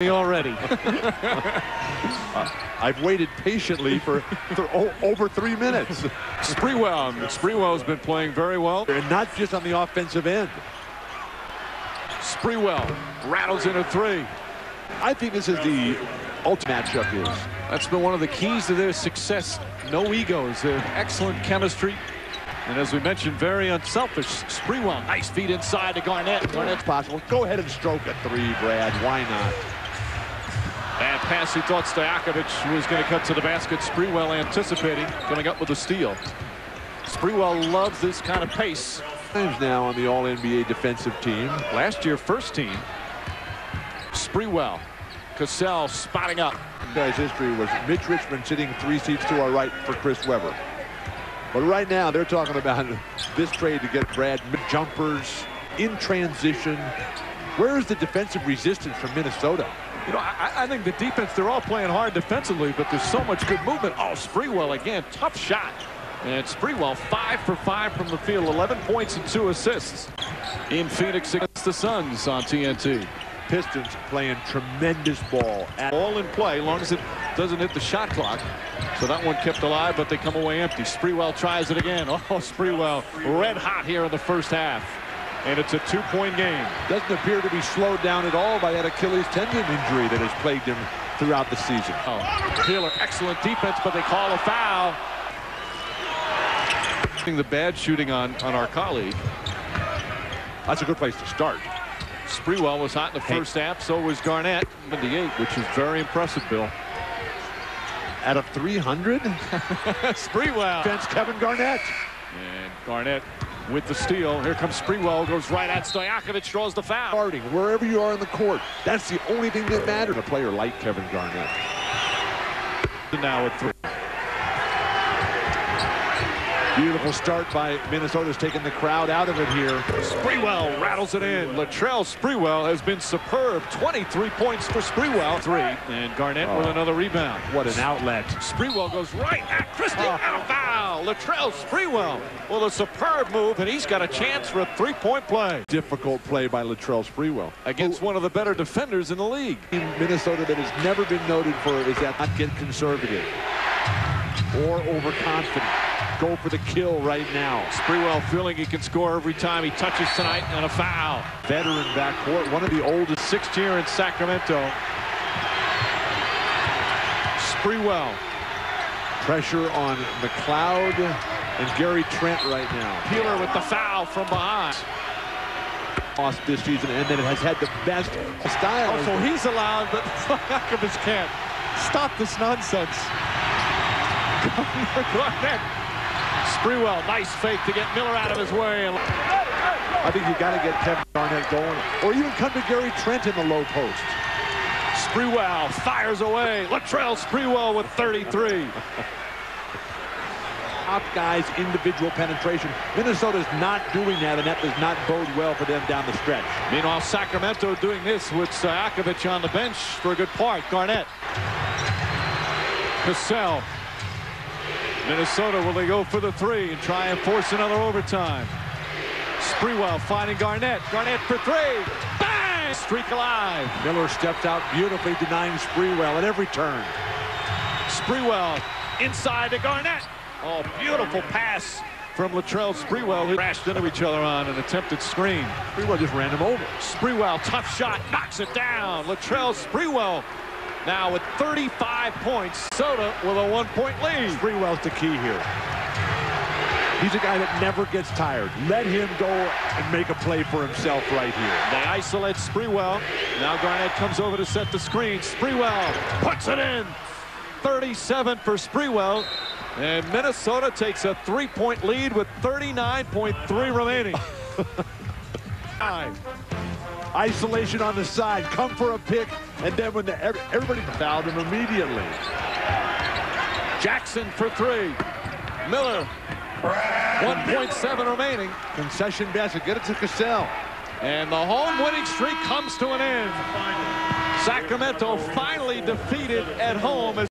Already. I've waited patiently for over 3 minutes. Sprewell's been playing very well, and not just on the offensive end. Sprewell rattles in a three. I think this is the ultimate matchup is. That's been one of the keys to their success. No egos. They have excellent chemistry. And as we mentioned, very unselfish. Sprewell, nice feed inside to Garnett. Garnett's possible. Go ahead and stroke a three, Brad. Why not? That pass, he thought Stojakovic was going to cut to the basket. Sprewell anticipating, coming up with a steal. Sprewell loves this kind of pace. He's now on the All-NBA defensive team. Last year, first team. Sprewell. Cassell spotting up. This guy's history was Mitch Richmond sitting 3 seats to our right for Chris Webber. But right now, they're talking about this trade to get Brad jumpers in transition. Where is the defensive resistance from Minnesota? You know, I think the defense, they're all playing hard defensively, but there's so much good movement. Oh, Sprewell again, tough shot. And Sprewell 5 for 5 from the field, 11 points and 2 assists. In Phoenix against the Suns on TNT. Pistons playing tremendous ball. All in play, as long as it doesn't hit the shot clock. So that one kept alive, but they come away empty. Sprewell tries it again. Oh, Sprewell red hot here in the first half. And it's a 2-point game. Doesn't appear to be slowed down at all by that Achilles tendon injury that has plagued him throughout the season. Oh, Peeler, excellent defense, but they call a foul. The bad shooting on our colleague. That's a good place to start. Sprewell was hot in the first half, so was Garnett. 78, which is very impressive, Bill. Out of 300? Sprewell. Defense Kevin Garnett. And Garnett with the steal. Here comes Sprewell, goes right at Stojakovic, draws the foul. Starting wherever you are in the court, that's the only thing that matters. A player like Kevin Garnett. And now at 3. Beautiful start by Minnesota's taking the crowd out of it here. Sprewell rattles it in. Latrell Sprewell has been superb. 23 points for Sprewell. 3. And Garnett with another rebound. What an outlet. Sprewell goes right at Christie. Out of foul. Latrell Sprewell with a superb move, and he's got a chance for a 3-point play. Difficult play by Latrell Sprewell against one of the better defenders in the league. In Minnesota that has never been noted for is that not get conservative or overconfident. Go for the kill right now. Sprewell feeling he can score every time he touches tonight, and a foul. Veteran backcourt, one of the oldest, 6th year in Sacramento. Sprewell. Pressure on McLeod and Gary Trent right now. Peeler with the foul from behind. Lost this season, and then it has had the best style. Oh, so he's allowed, but Stojakovic can't. Stop this nonsense. Garnett. Sprewell, nice fake to get Miller out of his way. I think you got to get Kevin Garnett going, or even come to Gary Trent in the low post. Sprewell fires away. Latrell Sprewell with 33. Top guys, individual penetration. Minnesota's not doing that, and that does not bode well for them down the stretch. Meanwhile, Sacramento doing this with Stojakovic on the bench for a good part. Garnett. Cassell. Minnesota, will they go for the 3 and try and force another overtime? Sprewell finding Garnett. Garnett for 3. Streak alive. Miller stepped out beautifully, denying Sprewell at every turn. Sprewell inside to Garnett. Oh, beautiful pass from Latrell Sprewell, who crashed into each other on an attempted screen. Sprewell just ran him over. Sprewell, tough shot, knocks it down. Latrell Sprewell now with 35 points. Soda with a 1-point lead. Sprewell's the key here. He's a guy that never gets tired. Let him go and make a play for himself right here. They isolate Sprewell. Now Garnett comes over to set the screen. Sprewell puts it in. 37 for Sprewell. And Minnesota takes a 3-point lead with 39.3 remaining. Isolation on the side. Come for a pick. And then when everybody fouled him immediately. Jackson for 3. Miller. 1.7 remaining. Concession basket. Get it to Cassell. And the home winning streak comes to an end. Sacramento finally defeated at home.